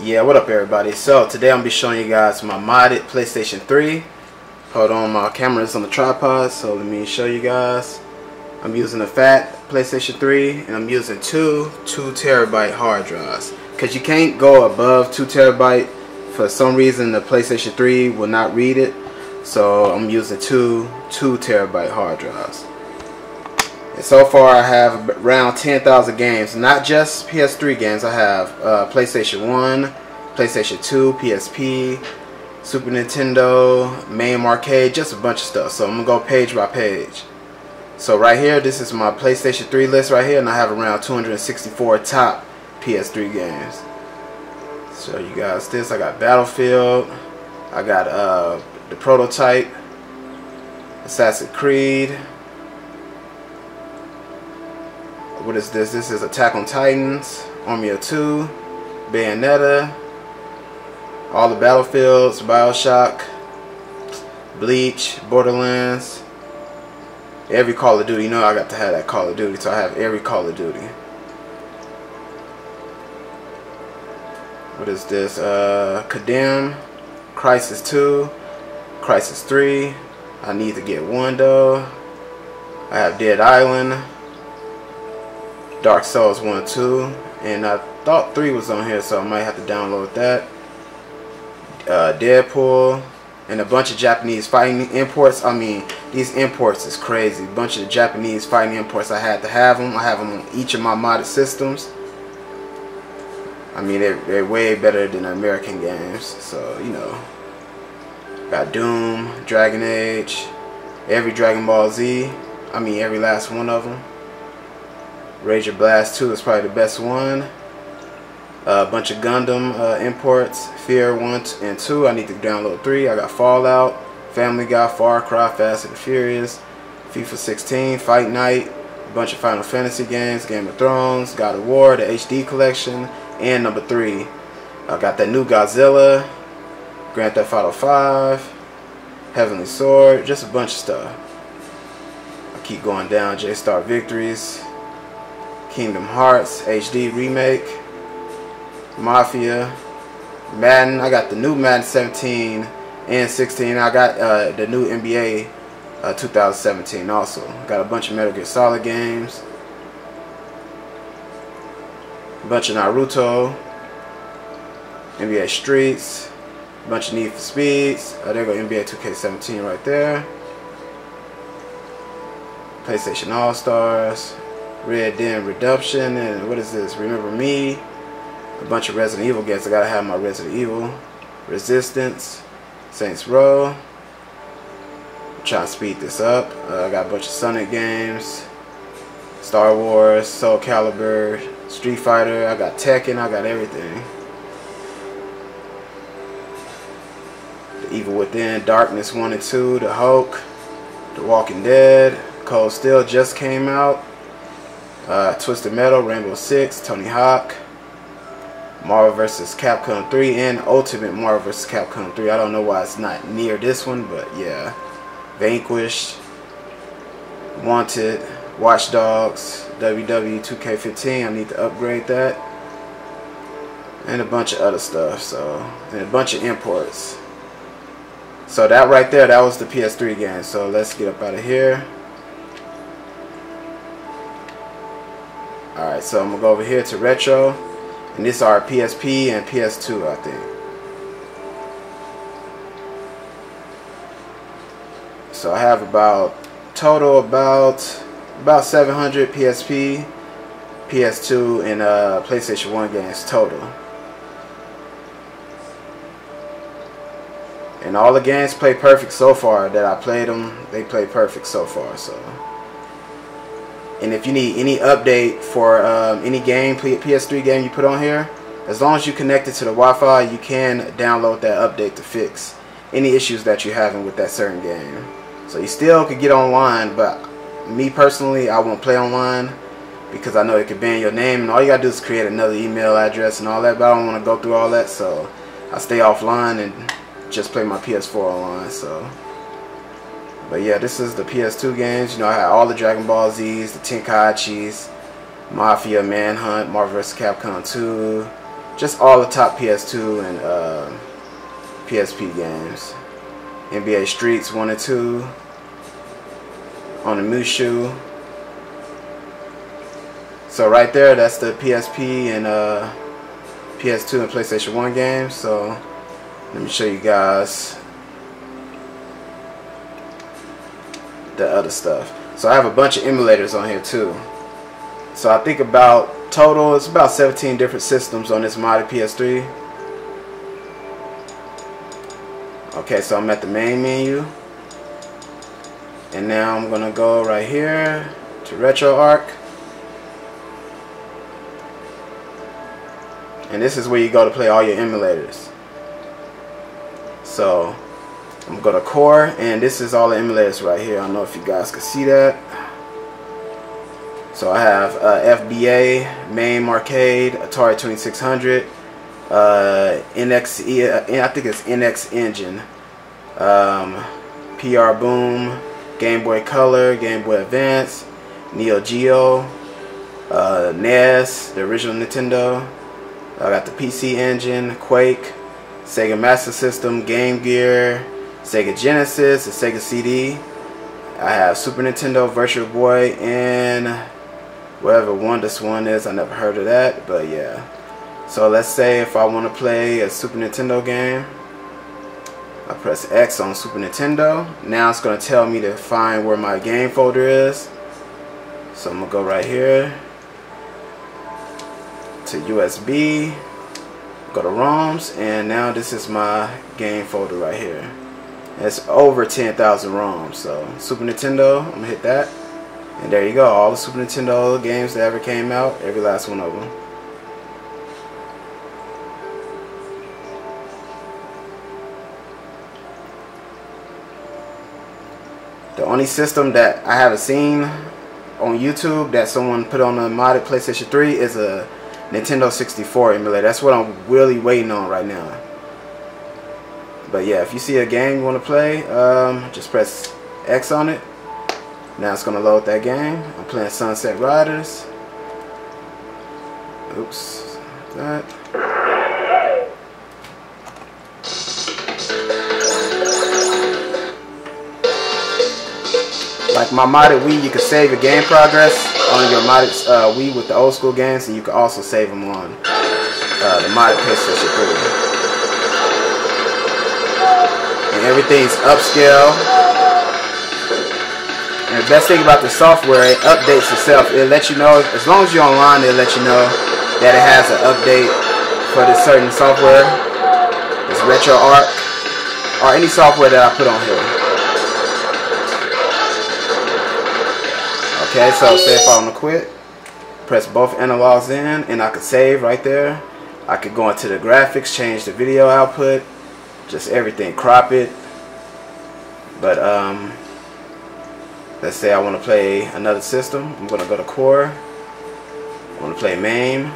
Yeah, what up everybody? So today I'm going to be showing you guys my modded PlayStation 3. Hold on, my camera is on the tripod, so let me show you guys. I'm using a fat PlayStation 3 and I'm using two 2 terabyte hard drives. Because you can't go above 2 terabyte. For some reason the PlayStation 3 will not read it. So I'm using two 2 terabyte hard drives. And so far I have around 10,000 games, not just PS3 games. I have PlayStation 1, PlayStation 2, PSP, Super Nintendo, MAME Arcade, just a bunch of stuff. So I'm going to go page by page. So right here, this is my PlayStation 3 list right here, and I have around 264 top PS3 games. So you guys this, I got Battlefield, I got the Prototype, Assassin's Creed. What is this? This is Attack on Titans, Army of Two, Bayonetta, all the Battlefields, Bioshock, Bleach, Borderlands, every Call of Duty. You know I got to have that Call of Duty, so I have every Call of Duty. What is this? Condemn, Crisis 2, Crisis 3. I need to get one though. I have Dead Island, Dark Souls 1, 2, and I thought 3 was on here, so I might have to download that. Deadpool, and a bunch of Japanese fighting imports. I mean, these imports is crazy. A bunch of Japanese fighting imports. I had to have them. I have them on each of my modded systems. I mean, they're way better than American games, so, you know. Got Doom, Dragon Age, every Dragon Ball Z. I mean, every last one of them. Razor Blast 2 is probably the best one. A bunch of Gundam imports. Fear 1 and 2. I need to download 3. I got Fallout, Family Guy, Far Cry, Fast and Furious, FIFA 16, Fight Night, a bunch of Final Fantasy games, Game of Thrones, God of War, the HD collection, and number 3. I got that new Godzilla, Grand Theft Auto 5, Heavenly Sword, just a bunch of stuff. I keep going down. J-Star Victories, Kingdom Hearts HD Remake, Mafia, Madden. I got the new Madden 17 and 16. I got the new NBA 2017 also. Got a bunch of Metal Gear Solid games, a bunch of Naruto, NBA Streets, a bunch of Need for Speeds. There go NBA 2K17 right there. PlayStation All Stars, Red Dead Redemption, and what is this? Remember Me. A bunch of Resident Evil games. I gotta have my Resident Evil. Resistance, Saints Row. I'm trying to speed this up. I got a bunch of Sonic games, Star Wars, Soul Calibur, Street Fighter. I got Tekken. I got everything. The Evil Within, Darkness 1 and 2, The Hulk, The Walking Dead, Cold Steel just came out. Twisted Metal, Rainbow Six, Tony Hawk, Marvel vs. Capcom 3, and Ultimate Marvel vs. Capcom 3. I don't know why it's not near this one, but yeah. Vanquished, Wanted, Watch Dogs, WWE 2K15. I need to upgrade that, and a bunch of other stuff. So, and a bunch of imports. So that right there, that was the PS3 game. So let's get up out of here. Alright, so I'm going to go over here to Retro, and this is our PSP and PS2, I think. So I have about, total about 700 PSP, PS2, and PlayStation 1 games total. And all the games play perfect so far that I played them, they play perfect so far, so. And if you need any update for any game, PS3 game you put on here, as long as you connect it to the Wi-Fi, you can download that update to fix any issues that you're having with that certain game. So you still could get online, but me personally, I won't play online because I know it could ban your name, and all you gotta do is create another email address and all that, but I don't want to go through all that, so I stay offline and just play my PS4 online, so. But yeah, this is the PS2 games. You know, I had all the Dragon Ball Z's, the Tenkaichis, Mafia, Manhunt, Marvel vs. Capcom 2, just all the top PS2 and PSP games. NBA Streets 1 and 2, Onimusha. So right there, that's the PSP and PS2 and PlayStation 1 games. So let me show you guys the other stuff. So I have a bunch of emulators on here too. So I think about total, it's about 17 different systems on this modded PS3. Okay, so I'm at the main menu. And now I'm gonna go right here to RetroArch. And this is where you go to play all your emulators. So I'm going to core, and this is all the emulators right here. I don't know if you guys can see that. So I have FBA, MAME Arcade, Atari 2600, I think it's NX Engine, PR Boom, Game Boy Color, Game Boy Advance, Neo Geo, NES, the original Nintendo. I got the PC Engine, Quake, Sega Master System, Game Gear, Sega Genesis, and Sega CD. I have Super Nintendo, Virtual Boy, and whatever one this one is. I never heard of that, but yeah. So let's say if I want to play a Super Nintendo game, I press X on Super Nintendo. Now it's going to tell me to find where my game folder is. So I'm going to go right here to USB, go to ROMs, and now this is my game folder right here. It's over 10,000 ROMs. So Super Nintendo, I'm gonna hit that, and there you go, all the Super Nintendo games that ever came out, every last one of them. The only system that I haven't seen on YouTube that someone put on a modded PlayStation 3 is a Nintendo 64 emulator. That's what I'm really waiting on right now. But yeah, if you see a game you want to play, just press X on it. Now it's going to load that game. I'm playing Sunset Riders. Oops. That. Like my modded Wii, you can save your game progress on your modded Wii with the old school games, and you can also save them on the modded PlayStation 3. Everything's upscale, and the best thing about the software, it updates itself. It lets you know, as long as you're online, it lets you know that it has an update for this certain software. It's RetroArch or any software that I put on here. Okay, so say if I want to quit, press both analogs in, and I could save right there. I could go into the graphics, change the video output, just everything, crop it. But let's say I want to play another system. I'm going to go to core. I want to play MAME.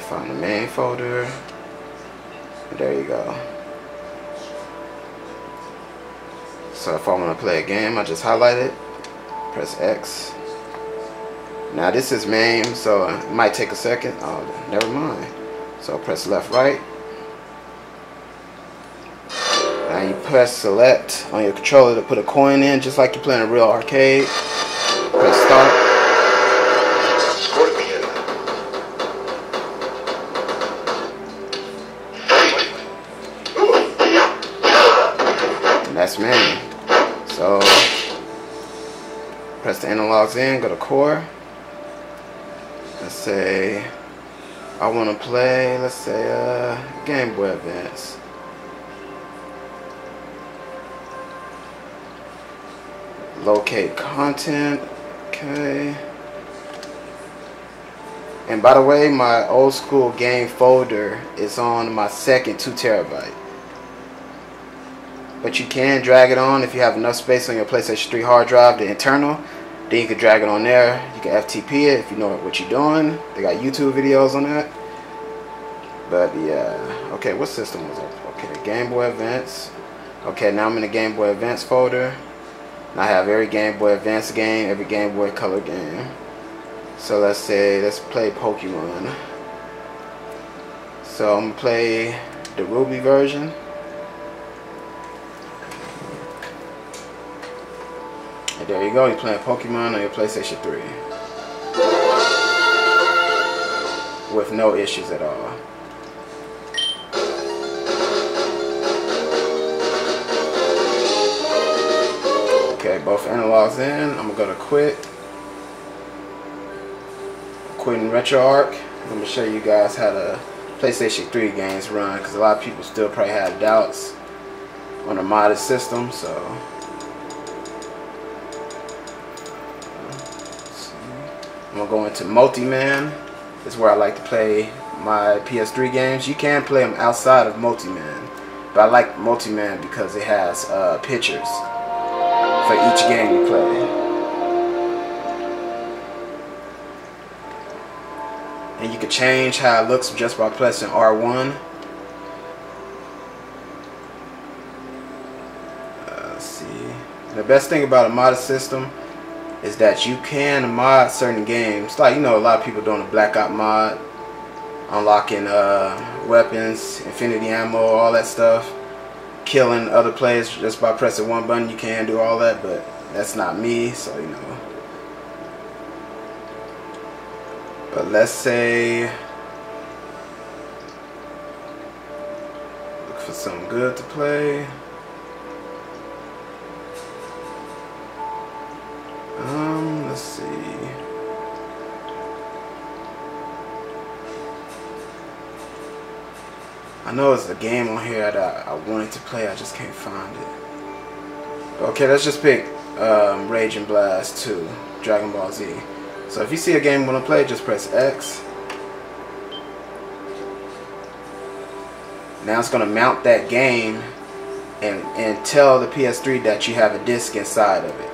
Find the MAME folder. There you go. So if I want to play a game, I just highlight it, press X. Now this is MAME, so it might take a second. Oh, never mind. So press left, right. Now you press select on your controller to put a coin in, just like you're playing a real arcade. Press start. And that's MAME. So press the analogs in, go to core. Let's say I want to play, let's say Game Boy Advance. Locate content, okay. And by the way, my old school game folder is on my second 2 terabyte. But you can drag it on if you have enough space on your PlayStation 3 hard drive, the internal. Then you can drag it on there. You can FTP it if you know what you're doing. They got YouTube videos on that. But yeah, okay, what system was it? Okay, the Game Boy Advance. Okay, now I'm in the Game Boy Advance folder. And I have every Game Boy Advance game, every Game Boy Color game. So let's say, let's play Pokemon. So I'm gonna play the Ruby version. And there you go, you're playing Pokemon on your PlayStation 3. With no issues at all. Okay, both analogs in. I'm gonna go to quit. Quitting RetroArch. I'm gonna show you guys how the PlayStation 3 games run, because a lot of people still probably have doubts on a modded system. So I'm gonna go into Multiman. This is where I like to play my PS3 games. You can play them outside of Multiman, but I like Multiman because it has pictures for each game you play. And you can change how it looks just by pressing R1. Let's see. The best thing about a modded system is that you can mod certain games. Like, you know, a lot of people doing a blackout mod, unlocking weapons, infinity ammo, all that stuff, killing other players just by pressing one button. You can do all that, but that's not me, so you know. But let's say, look for something good to play. Let's see. I know it's a game on here that I wanted to play, I just can't find it. Okay, let's just pick Raging Blast 2, Dragon Ball Z. So if you see a game you want to play, just press X. Now it's going to mount that game and tell the PS3 that you have a disc inside of it.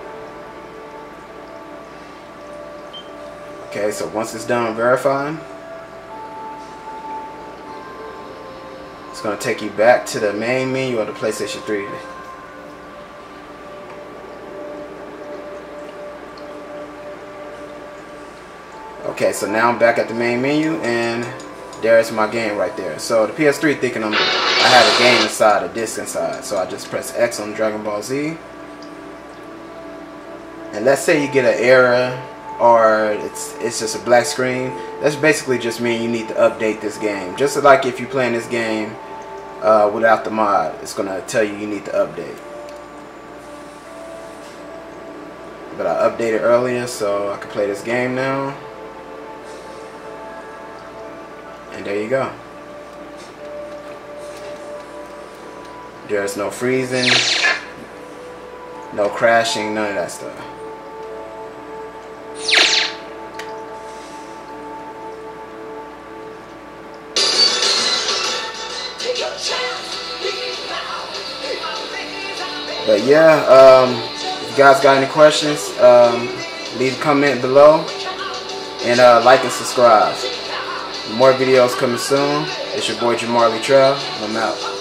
Okay, so once it's done verifying, it's going to take you back to the main menu of the PlayStation 3. Okay, so now I'm back at the main menu, and there's my game right there. So the PS3 thinking I have a game inside, a disc inside. So I just press X on Dragon Ball Z. And let's say you get an error, or it's just a black screen. That's basically just mean you need to update this game. Just like if you're playing this game without the mod, it's gonna tell you you need to update. But I updated earlier, so I can play this game now. And there you go. There's no freezing, no crashing, none of that stuff. But yeah, if you guys got any questions, leave a comment below, and like and subscribe. More videos coming soon. It's your boy Jamar Leetrail. I'm out.